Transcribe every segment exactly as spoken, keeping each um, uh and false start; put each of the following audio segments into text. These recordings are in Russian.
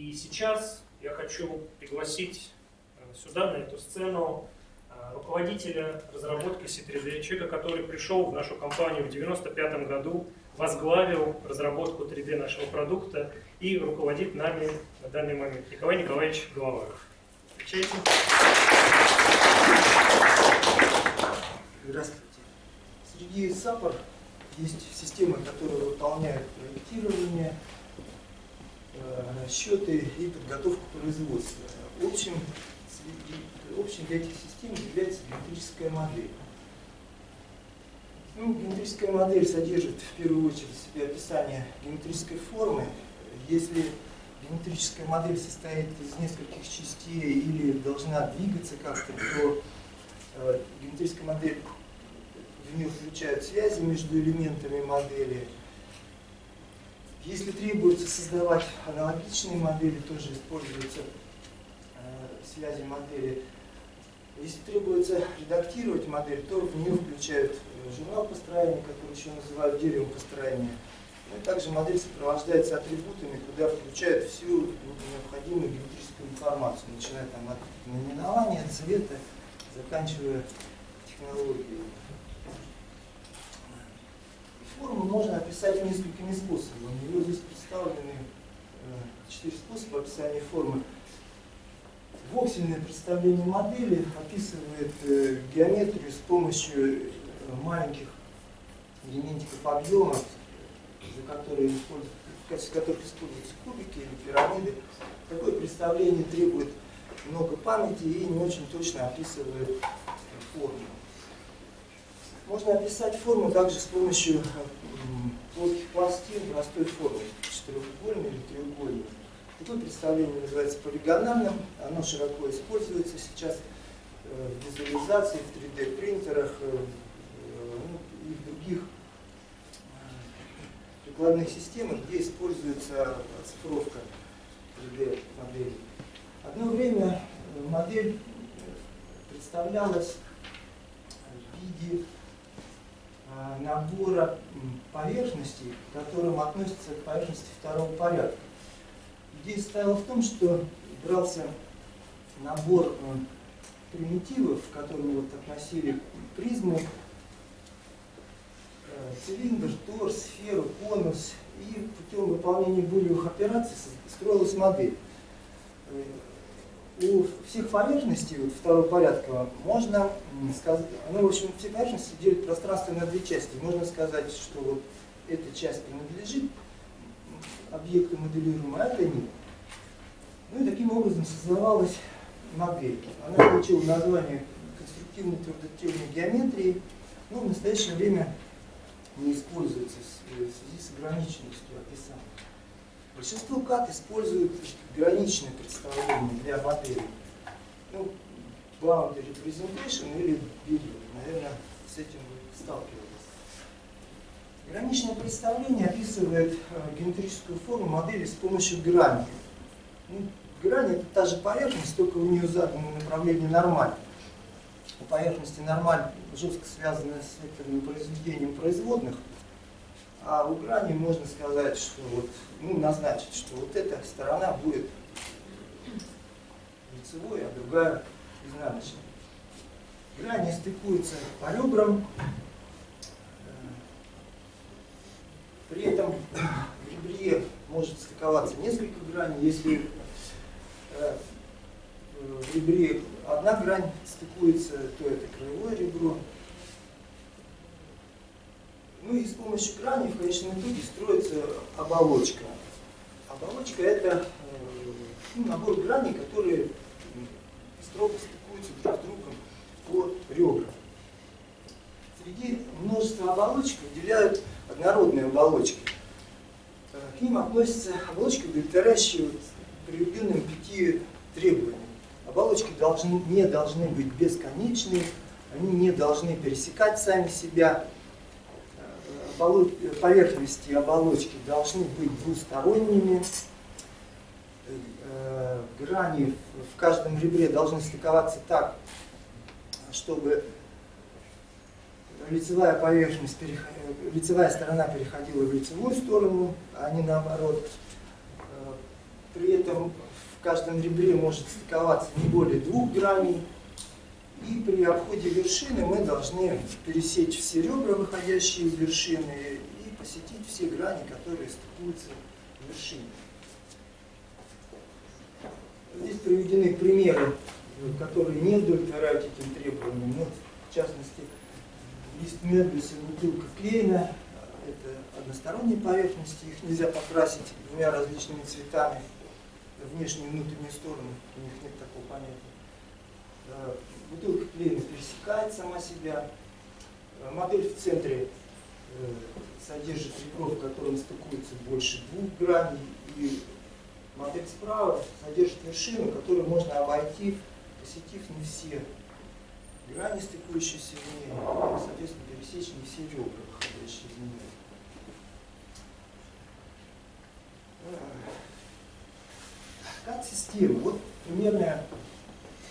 И сейчас я хочу пригласить сюда, на эту сцену, руководителя разработки си три ди, человека, который пришел в нашу компанию в девяносто пятом году, возглавил разработку три дэ нашего продукта и руководит нами на данный момент. Николай Николаевич Голованов. Встречайте. Здравствуйте. Среди сапр есть системы, которые выполняют проектирование, расчеты и подготовку производства. В общем, Общим для этих систем является геометрическая модель. Ну, геометрическая модель содержит в первую очередь в себе описание геометрической формы. Если геометрическая модель состоит из нескольких частей или должна двигаться как-то, то э, геометрическая модель, в нее включают связи между элементами модели. Если требуется создавать аналогичные модели, тоже используются связи модели. Если требуется редактировать модель, то в нее включают журнал построения, который еще называют деревом построения. Ну и также модель сопровождается атрибутами, куда включают всю необходимую геометрическую информацию, начиная там от наименования, цвета, заканчивая технологией. Форму можно описать несколькими способами. У него здесь представлены четыре способа описания формы. Воксельное представление модели описывает э, геометрию с помощью э, маленьких элементиков объема, за которые в качестве которых используются кубики или пирамиды. Такое представление требует много памяти и не очень точно описывает форму. Можно описать форму также с помощью э, плоских пластин простой формы, четырехугольной или треугольной. Такое представление называется полигональным, оно широко используется сейчас в визуализации, в три дэ принтерах и в других прикладных системах, где используется оцифровка три дэ моделей. Одно время модель представлялась в виде набора поверхностей, к которым относятся поверхности второго порядка. Идея состояла в том, что брался набор примитивов, в которые вот относили призму, цилиндр, торс, сферу, конус, и путем выполнения булевых операций строилась модель. У всех поверхностей вот, второго порядка можно сказать, ну, в общем, все поверхности делят пространство на две части. Можно сказать, что вот эта часть принадлежит объекты моделируемые, а это нет. Ну и таким образом создавалась модель. Она получила название конструктивной твердотельной геометрии, но в настоящее время не используется в связи с ограниченностью описания. Большинство кад используют граничное представление для модели. Ну, boundary representation или билет. Наверное, с этим вы сталкивались. Граничное представление описывает геометрическую форму модели с помощью грани. Ну, грань — это та же поверхность, только у нее задано направление нормаль. У поверхности нормаль жестко связана с векторным произведением производных, а у грани можно сказать, что вот, ну, назначить, что вот эта сторона будет лицевой, а другая изнаночной. Грани стыкуются по ребрам. При этом в ребре может стыковаться несколько граней. Если в ребре одна грань стыкуется, то это краевое ребро. Ну и с помощью грани в конечном итоге строится оболочка. Оболочка — это ну, набор граней, которые строго стыкуются друг с другом по ребрам. Среди множества оболочек выделяют однородные оболочки. К ним относятся оболочки, удовлетворяющие приведенным пяти требованиям. Оболочки должны, не должны быть бесконечны, они не должны пересекать сами себя. Оболочки, поверхности оболочки должны быть двусторонними. Грани в каждом ребре должны стыковаться так, чтобы лицевая поверхность, лицевая сторона переходила в лицевую сторону, а не наоборот. При этом в каждом ребре может стыковаться не более двух граней. И при обходе вершины мы должны пересечь все ребра, выходящие из вершины, и посетить все грани, которые стыкуются в вершине. Здесь приведены примеры, которые не удовлетворяют этим требованиям. Вот, в частности, лист NURBS и бутылка клейна. Это односторонние поверхности, их нельзя покрасить двумя различными цветами, внешнюю и внутреннюю сторону, у них нет такого понятия. Бутылка клейна пересекает сама себя. Модель в центре содержит ребро, в котором стыкуется больше двух граней, и модель справа содержит вершину, которую можно обойти, посетив не все грани, стыкующиеся в ней, соответственно, пересечь не все ребра, выходящие из нее. Как система? Вот примерное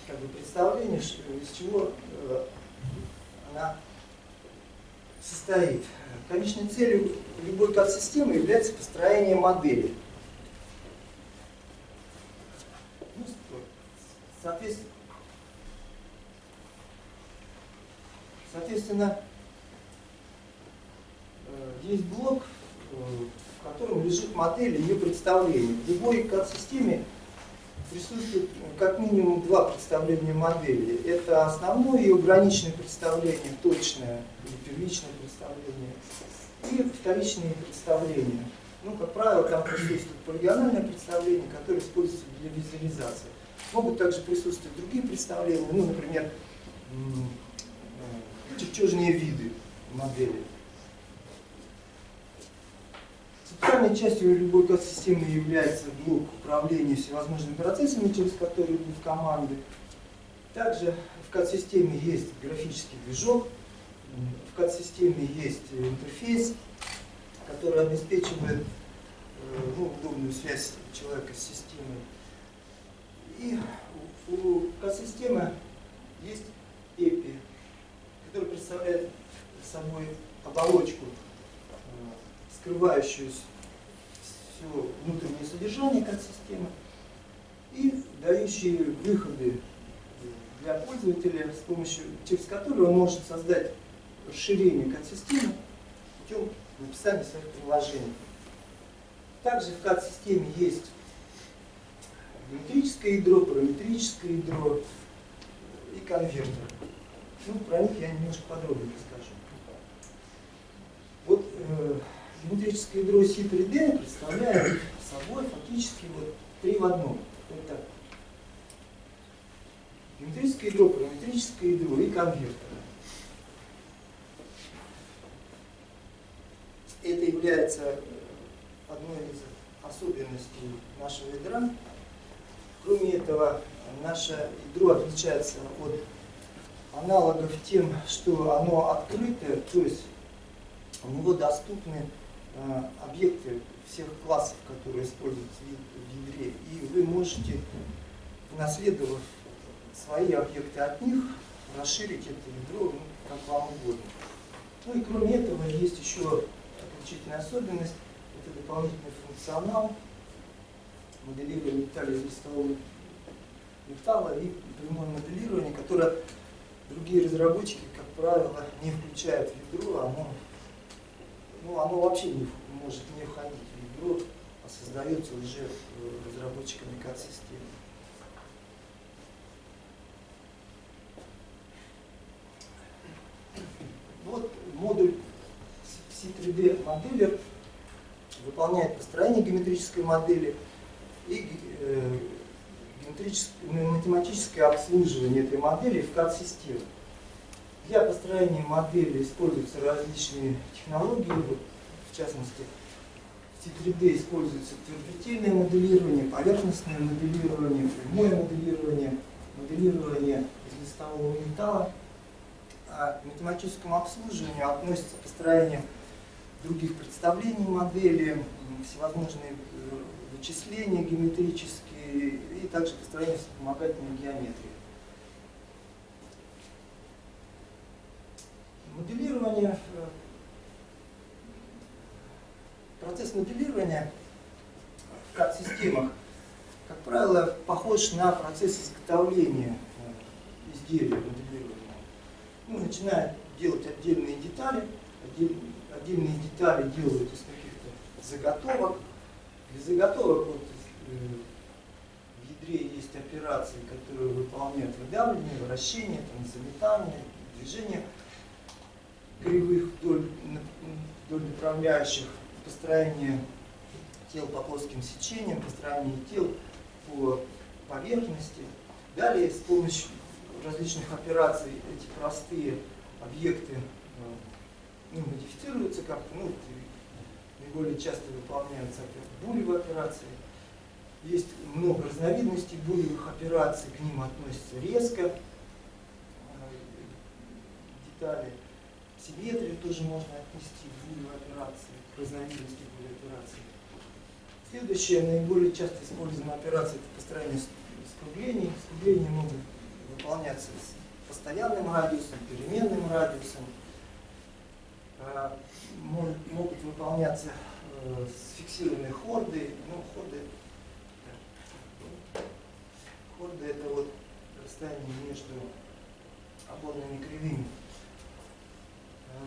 как бы, представление, из чего э, она состоит. Конечной целью любой кад-системы является построение модели. Ну, соответственно, Соответственно, есть блок, в котором лежит модель и ее представление. В любой кад-системе присутствует как минимум два представления модели. Это основное и ограниченное представление, точное или первичное представление, и вторичные представления. Ну, как правило, там присутствует полигональное представление, которое используется для визуализации. Могут также присутствовать другие представления, ну, например, чертежные виды модели. Центральной частью любой кад-системы является блок управления всевозможными процессами, через которые идут команды. Также в кад-системе есть графический движок, в кад-системе есть интерфейс, который обеспечивает ну, удобную связь человека с системой. И у кад-системы есть эй пи ай, который представляет собой оболочку, скрывающую все внутреннее содержание кад-системы и дающие выходы для пользователя, с помощью через которые он может создать расширение кад-системы путем написания своих приложений. Также в кад-системе есть геометрическое ядро, параметрическое ядро и конвертер. Ну, про них я немножко подробнее расскажу. Вот э, геометрическое ядро си три ди представляет собой фактически вот три в одном. Это геометрическое ядро, параметрическое ядро и конвертер. Это является одной из особенностей нашего ядра. Кроме этого, наше ядро отличается от аналогов тем, что оно открытое, то есть у него доступны э, объекты всех классов, которые используются в ядре, и вы можете, наследовав свои объекты от них, расширить это ядро ну, как вам угодно. Ну и кроме этого есть еще отличительная особенность, это дополнительный функционал, моделирование деталей листового металла и прямое моделирование, которое другие разработчики, как правило, не включают в ядро, оно, ну, оно вообще не, может не входить в ядро, а создается уже разработчиками кад-системы. Вот модуль си три ди моделер выполняет построение геометрической модели и э, математическое обслуживание этой модели в кад-системе. Для построения модели используются различные технологии, в частности, в си три ди используется твердотельное моделирование, поверхностное моделирование, прямое моделирование, моделирование из листового металла. А к математическому обслуживанию относится построение других представлений модели, всевозможные вычисления геометрические, и также построение вспомогательной геометрии. Моделирование. Процесс моделирования в кад-системах правило, похож на процесс изготовления изделия моделированного. Ну, начинают делать отдельные детали, отдельные, отдельные детали делают из каких-то заготовок. Для заготовок вот, в ядре есть операции, которые выполняют выдавливание, вращение, там, заметание, движение кривых вдоль, вдоль направляющих, построение тел по плоским сечениям, построение тел по поверхности. Далее с помощью различных операций эти простые объекты ну, модифицируются как-то, ну, наиболее часто выполняются булевые операции. Есть много разновидностей булевых операций, к ним относятся резко, детали, симметрию тоже можно отнести к булевой операции, к разновидности булевой операции. Следующая наиболее часто используемая операция — это построение скруглений. Скругления могут выполняться с постоянным радиусом, переменным радиусом. Может, могут выполняться э, с фиксированной хордой. Ну, хорды, да. хорды это вот расстояние между опорными кривыми. Э,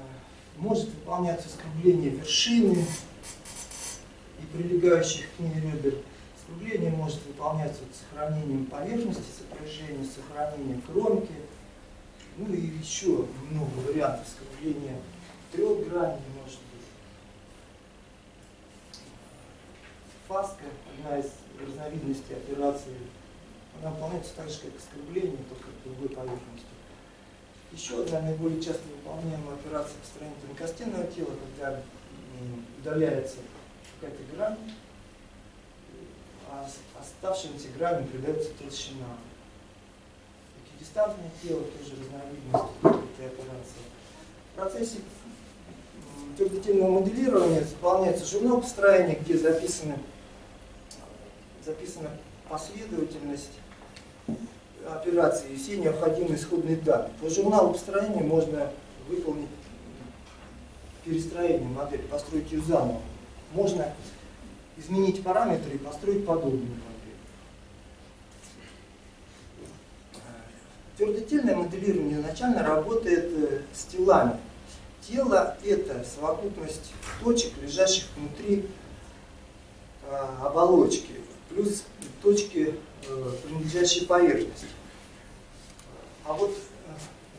может выполняться скругление вершины и прилегающих к ней ребер. Скругление может выполняться вот с сохранением поверхности, сопряжением, сохранением кромки. Ну и еще много вариантов скругления. Трехгранный, может быть. Фаска, одна из разновидностей операции, она выполняется так же, как скругление, только в другой поверхности. Еще одна наиболее часто выполняемая операция построения тонкостенного тела, когда удаляется какая-то грань, а оставшимся граням придается толщина. Эквидистантное тело тоже разновидность этой операции. В процессе трехдетельного моделирования заполняется журнал построения, где записаны, записана последовательность операции и все необходимые исходные данные. По журналу построения можно выполнить перестроение модели, построить ее заново. Можно изменить параметры и построить подобную модель. Твердотельное моделирование изначально работает с телами. Тело – это совокупность точек, лежащих внутри э, оболочки, плюс точки, э, принадлежащие поверхности. А вот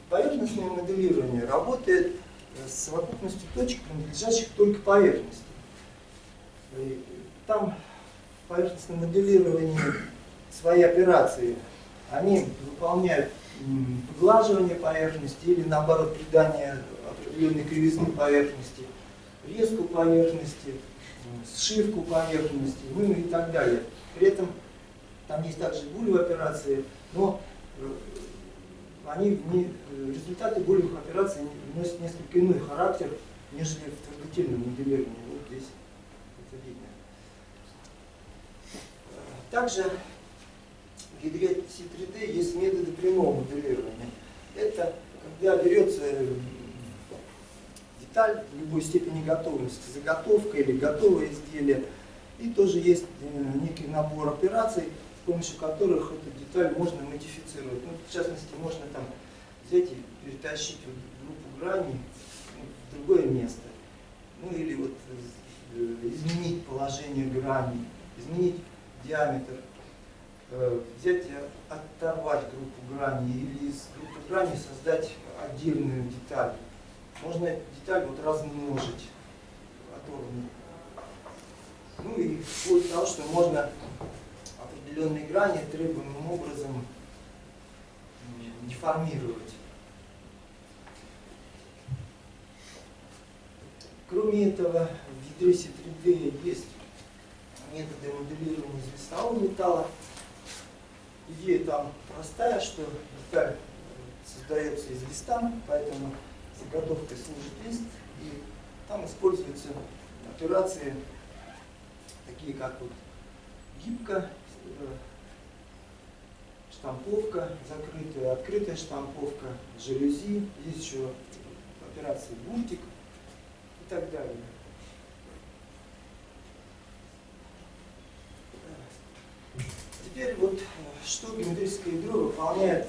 поверхностное моделирование работает с совокупностью точек, принадлежащих только поверхности. И там в поверхностном моделировании свои операции, они выполняют поглаживание поверхности или наоборот придание определенной кривизны поверхности, резку поверхности, сшивку поверхности, ну и так далее. При этом там есть также булевые операции, но они, результаты булевых операций носят несколько иной характер, нежели в твердотельном моделировании. Вот здесь это видно. Также в ядре си три дэ есть методы прямого моделирования. Это когда берется деталь в любой степени готовности, заготовка или готовое изделие. И тоже есть некий набор операций, с помощью которых эту деталь можно модифицировать. Ну, в частности, можно там взять и перетащить группу граней в другое место. Ну или вот изменить положение граней, изменить диаметр, взять и оторвать группу граней или из группы граней создать отдельную деталь. Можно деталь вот размножить оторванную. Ну и вплоть до того, что можно определенные грани требуемым образом деформировать. Кроме этого, в ядре си три дэ есть методы моделирования из листового металла. Идея там простая, что деталь создается из листа, поэтому заготовкой служит лист, и там используются операции, такие как вот гибкая штамповка, закрытая, открытая штамповка, жалюзи, есть еще операции буртик и так далее. теперь вот что геометрическая ядро выполняет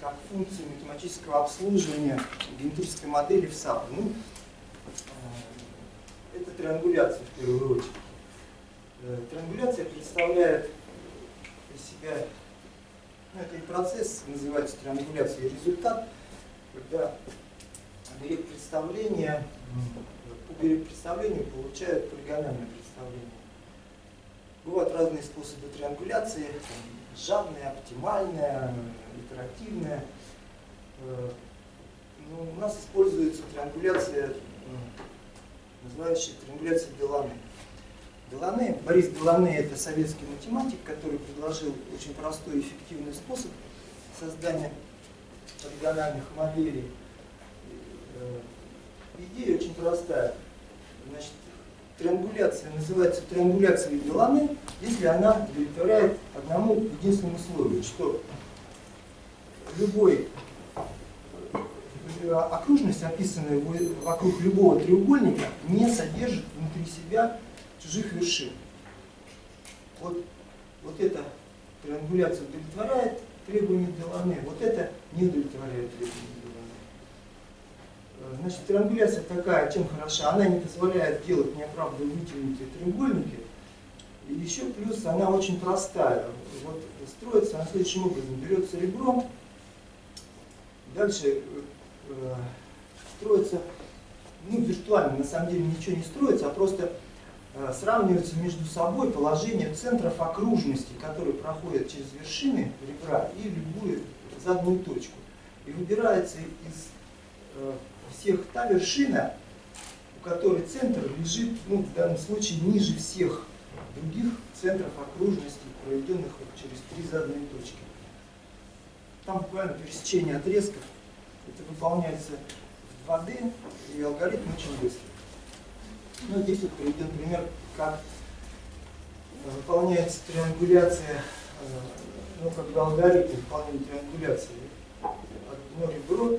как функцию математического обслуживания геометрической модели в сап. Ну, это триангуляция в первую очередь. Триангуляция представляет из себя, ну, это и процесс, называется триангуляцией результат, когда берег представления, по берег представлению получают полигональное представление. Бывают разные способы триангуляции, жадная, оптимальная, итеративная. Но у нас используется триангуляция, называющая триангуляция Делане. Делане, Борис Делане — это советский математик, который предложил очень простой и эффективный способ создания полигональных моделей. Идея очень простая. Значит, триангуляция называется триангуляцией Делане, если она удовлетворяет одному единственному условию, что любой, окружность, описанная вокруг любого треугольника, не содержит внутри себя чужих вершин. Вот, вот эта триангуляция удовлетворяет требования Делане, вот это не удовлетворяет требования. Значит, триангуляция такая, чем хороша? Она не позволяет делать неоправданно вытянутые треугольники. И еще плюс, она очень простая. Вот строится она следующим образом. Берется ребро, дальше э, строится, ну, виртуально, на самом деле ничего не строится, а просто э, сравниваются между собой положение центров окружности, которые проходят через вершины ребра и любую заданную точку. И выбирается из... Э, всех та вершина, у которой центр лежит, ну, в данном случае ниже всех других центров окружности, проведенных вот через три заданные точки. Там буквально пересечение отрезков. Это выполняется в два дэ, и алгоритм очень быстрый. Ну, здесь вот приведен пример, как выполняется триангуляция, ну, когда алгоритм выполняет триангуляцию. Одно ребро,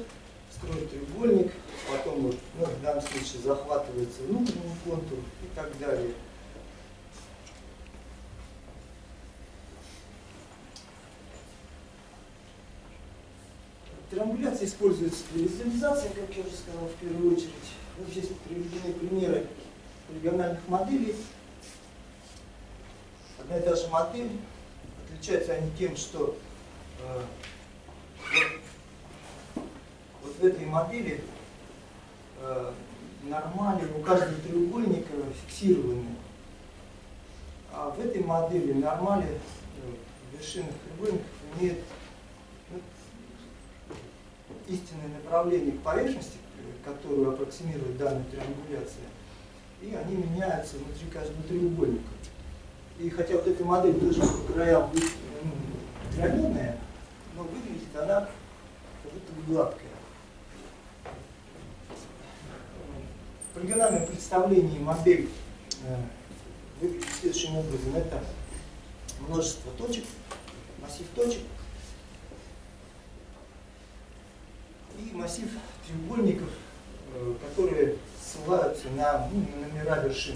строит треугольник, потом, ну, в данном случае захватывается внутренний контур и так далее. Триангуляция используется для визуализации, как я уже сказал, в первую очередь. Вот здесь приведены примеры полигональных моделей. Одна и та же модель. Отличаются они тем, что вот в этой модели э, нормали у каждого треугольника фиксированы. А в этой модели нормали э, вершины треугольников имеют, ну, истинное направление к поверхности, которую аппроксимирует данная триангуляция, и они меняются внутри каждого треугольника. И хотя вот эта модель тоже по краям граненая, но выглядит она как будто бы гладкая. В полигональном представлении модель э, выглядит следующим образом. Это множество точек, массив точек и массив треугольников, э, которые ссылаются на, ну, на номера вершин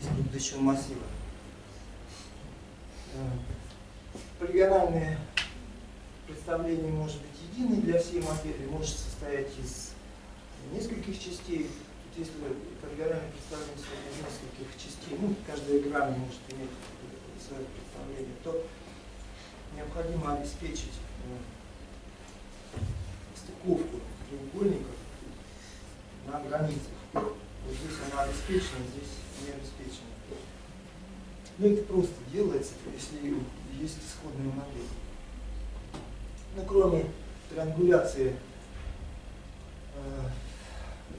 из предыдущего массива. Э, полигональное представление может быть единое для всей модели, может состоять из нескольких частей. Тут, если полигональное представление из нескольких частей, ну, каждая грамма может иметь свое представление, то необходимо обеспечить э, стыковку треугольников на границах. Вот здесь она обеспечена, здесь не обеспечена. Но это просто делается, если есть исходная модель. Ну, кроме триангуляции, э,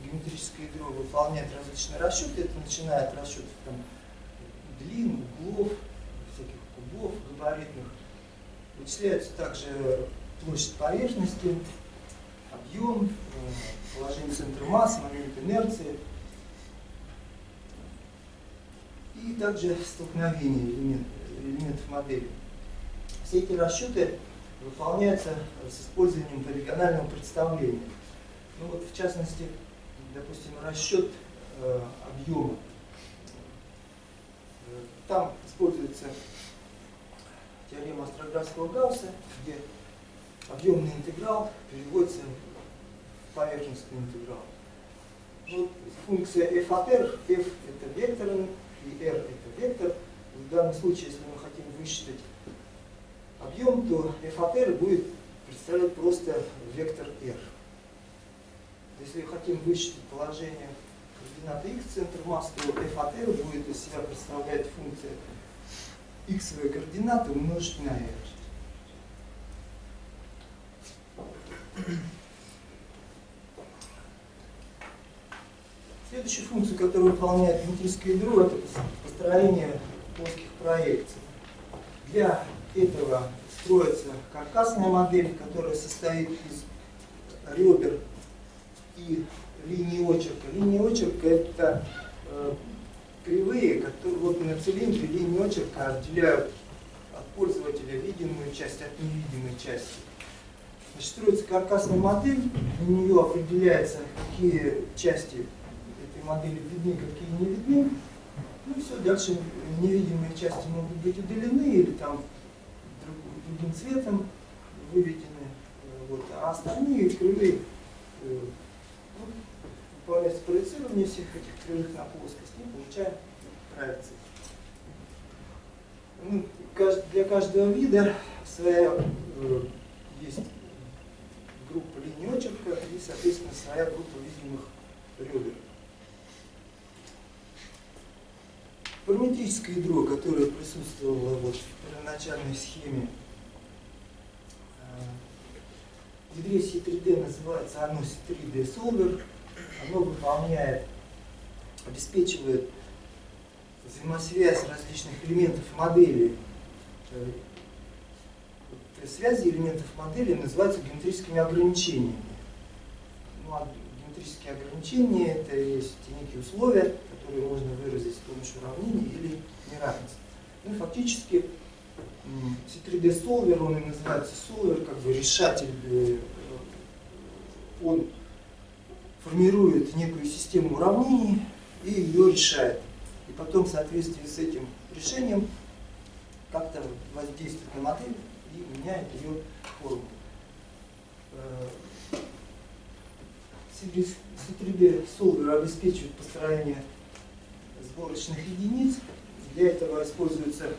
геометрическое ядро выполняет различные расчеты. Это начинает расчетов там длин, углов, всяких кубов габаритных. Вычисляется также площадь поверхности, объем, положение центра массы, момент инерции. И также столкновение элемент, элементов модели. Все эти расчеты выполняются с использованием полигонального представления. Ну вот, в частности, допустим, расчет э, объема. Там используется теорема Остроградского-Гаусса, где объемный интеграл переводится в поверхностный интеграл. Вот функция f от r, f это вектор и r это вектор. В данном случае, если мы хотим высчитать объем, то f от r будет представлять просто вектор r. Если хотим высчитать положение координаты x в центр массы, то f от r будет из себя представлять функция x координаты умножить на r. Следующая функция, которую выполняет геометрическое ядро, это построение плоских проекций. Для этого строится каркасная модель, которая состоит из ребер и линии очерка. Линии очерка — это э, кривые, которые вот на цилиндре линии очерка отделяют от пользователя видимую часть от невидимой части. Значит, строится каркасная модель, на нее определяется, какие части этой модели видны, какие не видны. Ну и все, дальше невидимые части могут быть удалены или там другим цветом выведены, вот, а остальные кривые выполняется проецирование всех этих кривых на плоскость, и получаем проекции. Ну, для каждого вида своя э, есть группа линий очерка и, соответственно, своя группа видимых ребер. Параметрическое ядро, которое присутствовало вот в первоначальной схеме, в ядре си три ди называется оно си три ди solver. Оно выполняет, обеспечивает взаимосвязь различных элементов модели. Связи элементов модели называются геометрическими ограничениями. Ну, а геометрические ограничения — это есть некие условия, которые можно выразить с помощью уравнений или неравенств. Ну, фактически си три ди solver, он и называется solver, как бы решатель, он формирует некую систему уравнений и ее решает. И потом в соответствии с этим решением как-то воздействует на модель и меняет ее форму. си три ди solver обеспечивает построение сборочных единиц. Для этого используется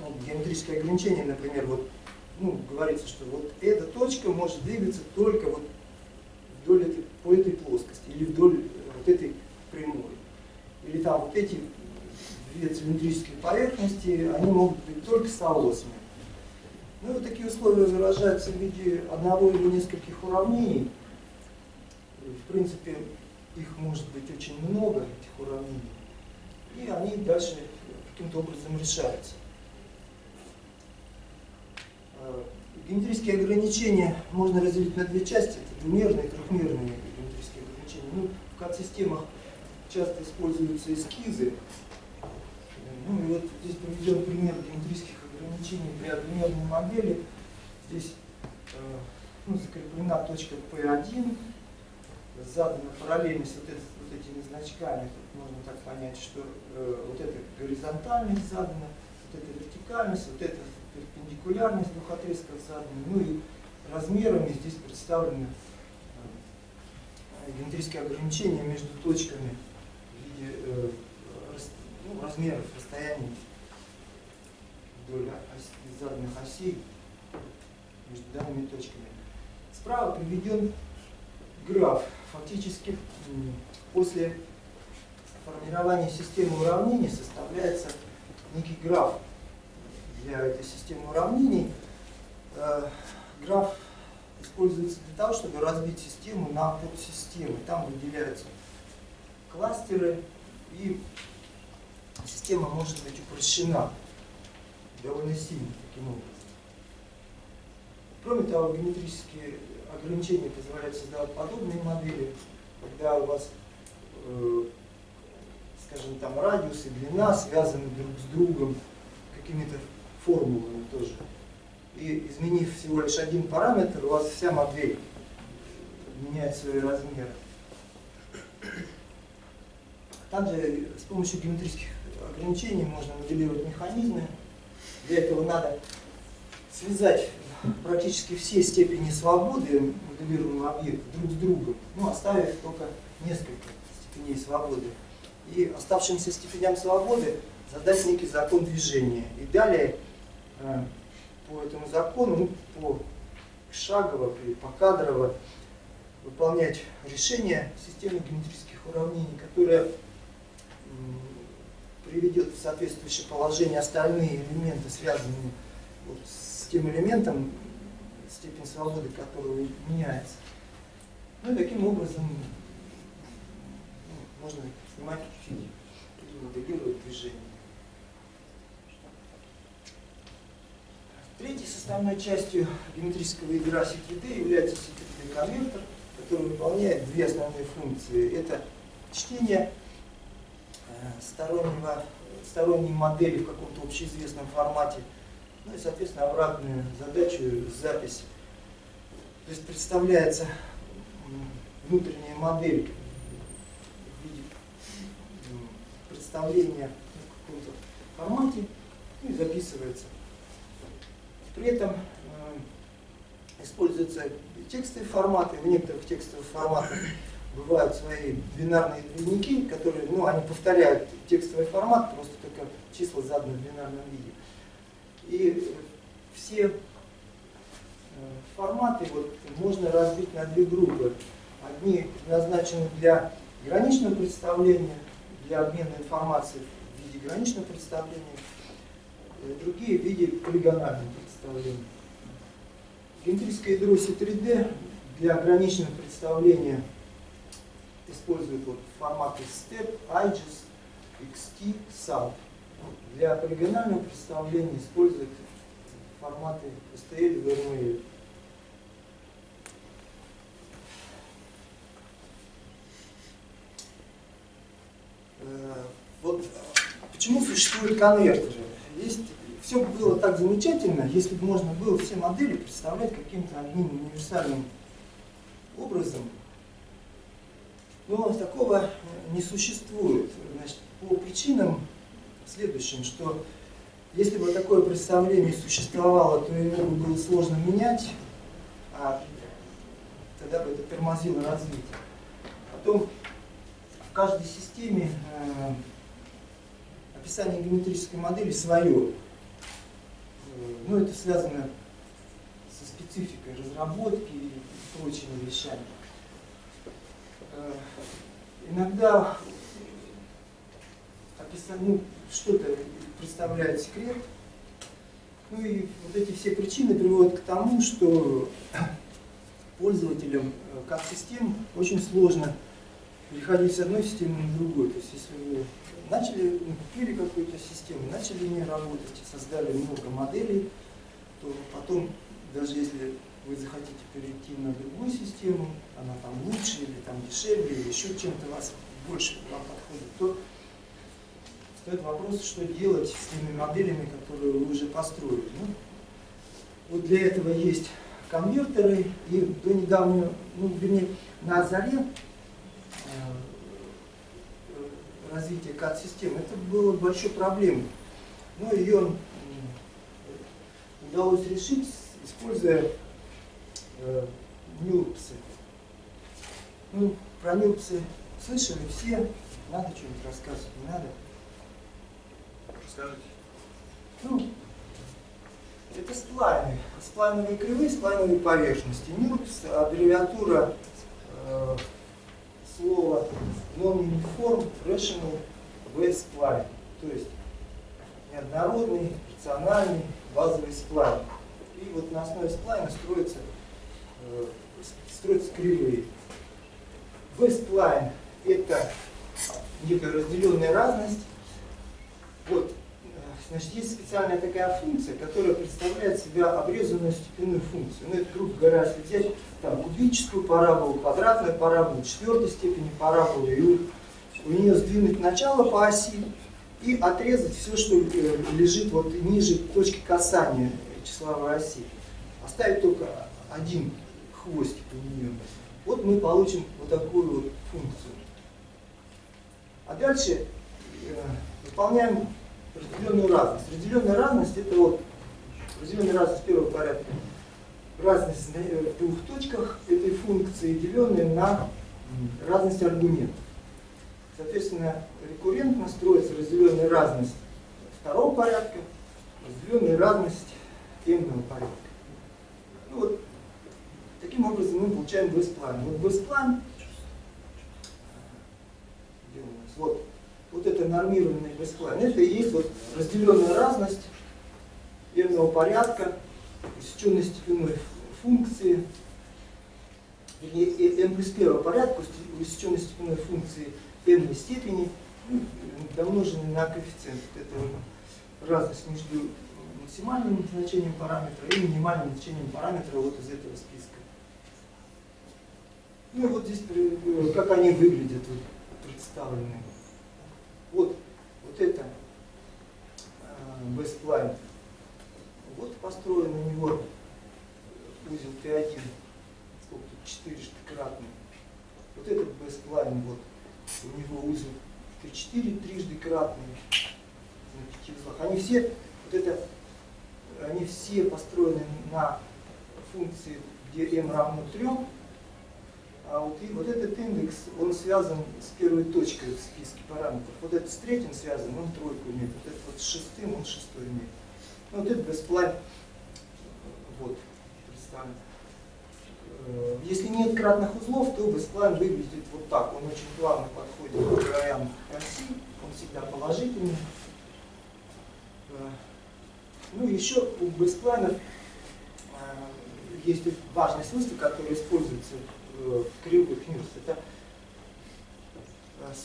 ну, геометрическое ограничение, например, вот, ну, говорится, что вот эта точка может двигаться только вот вдоль этой, по этой плоскости или вдоль вот этой прямой. Или там вот эти две цилиндрические поверхности, они могут быть только соосными. Ну и вот такие условия выражаются в виде одного или нескольких уравнений. В принципе, их может быть очень много, этих уравнений. И они дальше каким-то образом решаются. Геометрические ограничения можно разделить на две части, это двумерные и трехмерные геометрические ограничения. Ну, в кад-системах часто используются эскизы. Ну, и вот здесь приведен пример геометрических ограничений при одномерной модели. Здесь ну, закреплена точка пэ один, задана параллельность вот, это, вот этими значками. Тут можно так понять, что э, вот эта горизонтальность задана, вот эта вертикальность, вот эта перпендикулярность двух отрезков задана, ну и размерами здесь представлены геометрические ограничения между точками в виде э, рас, ну, размеров, расстояний вдоль ос, заданных осей между данными точками. Справа приведен граф. Фактически после формирования системы уравнений составляется некий граф для этой системы уравнений. Э, граф используется для того, чтобы разбить систему на подсистемы. Там выделяются кластеры, и система может быть упрощена довольно сильно таким образом. Кроме того, геометрические ограничения позволяют создавать подобные модели, когда у вас, э, скажем, там радиус и длина связаны друг с другом какими-то формулами тоже. И изменив всего лишь один параметр, у вас вся модель меняет свои размеры. Также с помощью геометрических ограничений, можно моделировать механизмы. Для этого надо связать практически все степени свободы моделируемого объекта друг с другом, ну, оставив только несколько степеней свободы. И оставшимся степеням свободы задать некий закон движения. И далее э, по этому закону, ну, пошагово или покадрово выполнять решение системы геометрических уравнений, которое э, приведет в соответствующее положение остальные элементы, связанные вот, с тем элементом, степень свободы которого меняется. Ну и таким образом ну, можно снимать фильм. Моделирует движение. Третьей составной частью геометрического ядра си три дэ является си три дэ-конвертер, который выполняет две основные функции. Это чтение сторонней модели в каком-то общеизвестном формате, ну и, соответственно, обратную задачу запись. То есть представляется внутренняя модель в виде представления в каком-то формате и записывается. При этом э, используются текстовые форматы. В некоторых текстовых форматах бывают свои бинарные двойники, которые, ну, они повторяют текстовый формат, просто только числа заданы в бинарном виде. И все э, форматы вот, можно разбить на две группы. Одни предназначены для граничного представления, для обмена информацией в виде граничного представления, другие в виде полигонального представления. Геометрическое ядро си три дэ для ограниченного представления использует вот форматы степ, айджес, икс ти, салт. Для полигонального представления использует форматы эс ти эл, ви ар эм эл. Вот почему существуют конвертеры? Есть, все было так замечательно, если бы можно было все модели представлять каким-то одним универсальным образом, но такого не существует. Значит, по причинам следующим, что если бы такое представление существовало, то его было сложно менять, а тогда бы это тормозило развитие. Потом в каждой системе э, описание геометрической модели свое. Ну, это связано со спецификой разработки и прочими вещами. Иногда ну, что-то представляет секрет. Ну и вот эти все причины приводят к тому, что пользователям как систем очень сложно переходить с одной системы на другую. То есть, если вы начали, купили какую-то систему, начали не работать, создали много моделей, то потом, даже если вы захотите перейти на другую систему, она там лучше или там дешевле, или еще чем-то вас больше вам подходит, то стоит вопрос, что делать с теми моделями, которые вы уже построили. Ну, вот для этого есть конвертеры, и до недавнего, ну, вернее, на заре развитие кад-системы, это было большой проблемой. Но ее удалось решить, используя э, нюрбсы. Ну, про нюрбсы слышали все. Надо что-нибудь рассказывать, не надо? Расскажите. Ну, это сплайны. Сплайновые кривые, сплайновые поверхности. нюрбс, аббревиатура э, слово non-uniform rational wave spline, то есть неоднородный, рациональный, базовый сплайн. И вот на основе сплайна строятся, э, строятся кривые. Wave spline — это некая разделенная разность. Вот, значит, есть специальная такая функция, которая представляет себя обрезанную степенную функцию. Ну, это, грубо говоря, если взять там, кубическую параболу, квадратную параболу, четвертой степени параболу, и у нее сдвинуть начало по оси и отрезать все, что лежит вот ниже точки касания числовой оси. Оставить только один хвостик у нее. Вот мы получим вот такую вот функцию. А дальше выполняем разделенную разность. Разделенная разность — это вот разделенная разность первого порядка. Разность в двух точках этой функции, деленная на разность аргументов. Соответственно, рекуррентно строится разделенная разность второго порядка, разделенная разность n-ного порядка. Ну, вот, таким образом мы получаем бейсплан. Вот бейсплан, вот, вот это нормированный бейсплан, это и есть вот разделенная разность n-ного порядка, усеченность иной функции, или n плюс первого порядка, усеченность иной функции n степени, домноженной на коэффициент. Это разность между максимальным значением параметра и минимальным значением параметра вот из этого списка. Ну и вот здесь как они выглядят, вот, представлены. Вот, вот это бейсплайн. Вот построен у него узел Т один, сколько тут, четырежды кратный. Вот этот бейсплайн, вот, у него узел Т четыре, трижды кратный на пяти узлах. Они все, вот это, они все построены на функции, где m равно трём. А вот, и, вот этот индекс, он связан с первой точкой в списке параметров. Вот этот с третьим связан, он тройку имеет. Вот этот вот с шестым, он шестой имеет. Ну, вот этот бейсплайн, вот, представлен. Если нет кратных узлов, то бейсплайн выглядит вот так. Он очень плавно подходит к краям оси, он всегда положительный. Ну, еще у бейсплайнов есть важное свойство, которое используется в кривых нюрбс. Это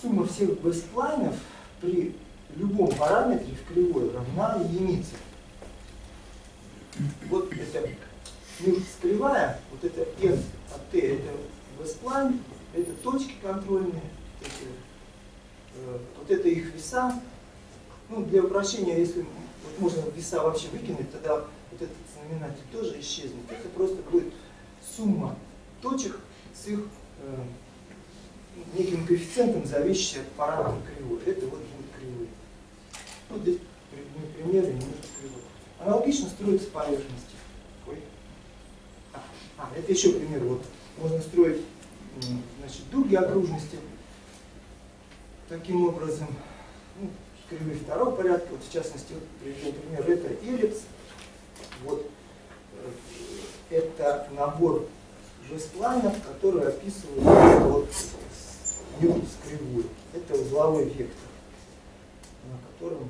сумма всех бейсплайнов при любом параметре в кривой равна единице. Вот это нюрбс кривая, вот это n от t, это бейсплайн, это точки контрольные, это, э, вот это их веса. Ну, для упрощения, если вот можно веса вообще выкинуть, тогда вот этот знаменатель тоже исчезнет. Это просто будет сумма точек с их э, неким коэффициентом, зависящим от параметра кривой. Это вот будет кривые. Вот здесь примеры нюрбс кривой. Аналогично строятся поверхности. Ой. А, а, это еще пример. Вот, можно строить, значит, дуги окружности. Таким образом, ну, кривые второго порядка. Вот, в частности, вот, приведу пример. Это эллипс. Вот, это набор бейсплайнов, которые описывают вот, нюрбс кривую. Это узловой вектор, на котором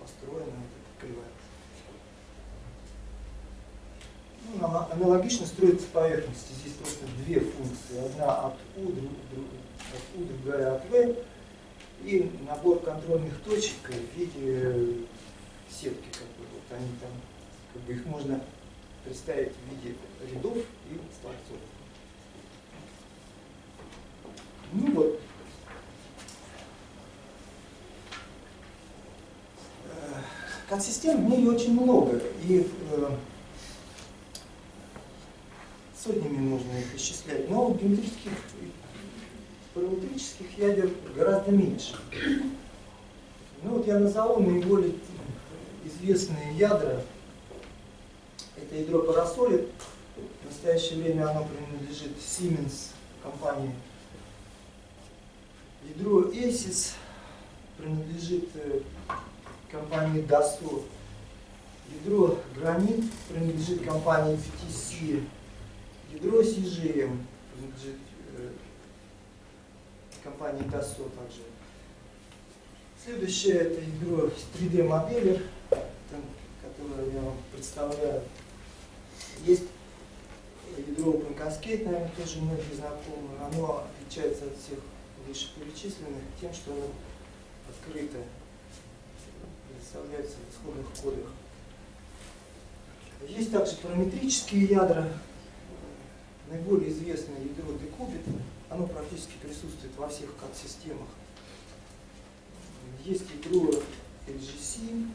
построена эта кривая. Ну, аналогично строятся поверхности. Здесь просто две функции. Одна от U, друг, друг, от U, другая от V. И набор контрольных точек в виде сетки. Как бы. Вот они там, как бы их можно представить в виде рядов и столбцов. Ну вот. Консистент в ней очень много. И сотнями можно их исчислять, но геометрических и параметрических ядер гораздо меньше. Ну вот я назову наиболее известные ядра. Это ядро Parasolid. В настоящее время оно принадлежит Siemens компании. Ядро эй си ай эс принадлежит компании Dassault. Ядро Granite принадлежит компании эф ти си. Ядро си джи эм принадлежит э, компании Dassault также. Следующее — это ядро три дэ моделер, которое я вам представляю. Есть ядро Open CASCADE, наверное, тоже многие знакомы. Оно отличается от всех вышеперечисленных тем, что оно открыто, представляется в исходных кодах. Есть также параметрические ядра. Наиболее известное ядро декубит, оно практически присутствует во всех кад-системах. Есть ядро эл джи си,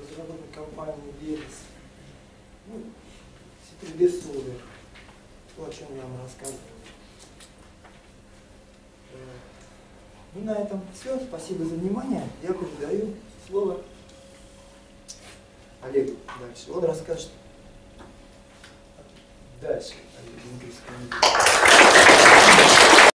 разработанной компанией ай джи и эс, ну, си три дэ солвер, то, о чем я вам рассказывал. И на этом все. Спасибо за внимание. Я передаю слово Олегу дальше. Он расскажет. Дальше.